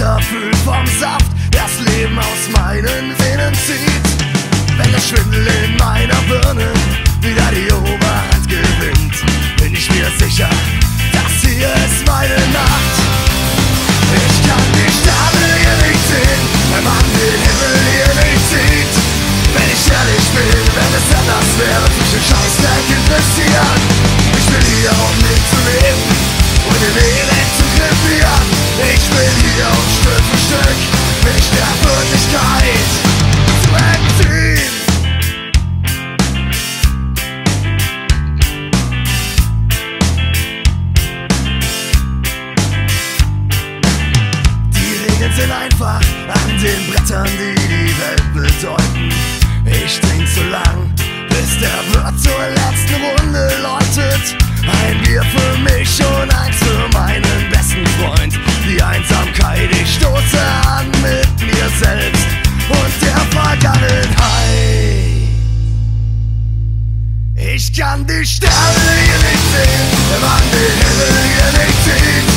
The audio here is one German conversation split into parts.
Eiterfüll vom Saft das Leben aus meinen Venen zieht. Wenn der Schwindel in meiner Birne wieder die Oberhand gewinnt, bin ich mir sicher, das hier ist meine Nacht. Ich kann die Sterne hier nicht sehen, wenn man den Himmel hier nicht sieht. Wenn ich ehrlich bin, wenn es anders wäre, würde ich den Scheißdreck interessieren. Ich bin hier, um nicht zu leben und den Elend zu krepieren. Ich bin hier, um Stück für Stück mich der Wirklichkeit zu entziehen. Sind einfach an den Brettern, die die Welt bedeuten. Ich trink so lang, bis der Wirt zur letzten Runde läutet. Ein Bier für mich und eins für meinen besten Freund. Die Einsamkeit, ich stoße an mit mir selbst und der Vergangenheit. Ich kann die Sterne hier nicht sehen, wenn man den Himmel hier nicht sieht.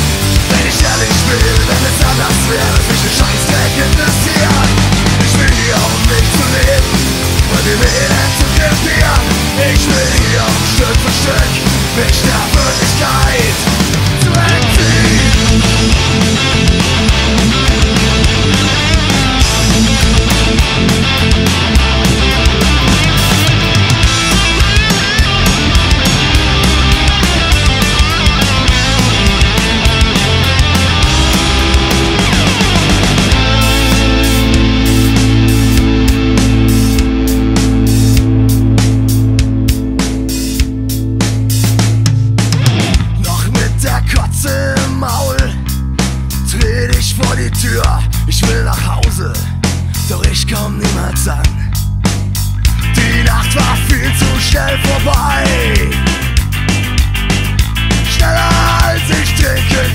Wenn ich ehrlich bin, wenn es anders wäre, würde ich den Scheißdreck interessieren. Ich will hier, um mich zu leben und dem Elend zu krepieren. Ich will hier, um Stück für Stück mich der Wirklichkeit zu entziehen. Ich will nach Hause, doch ich komm niemals an. Die Nacht war viel zu schnell vorbei, schneller als ich trinken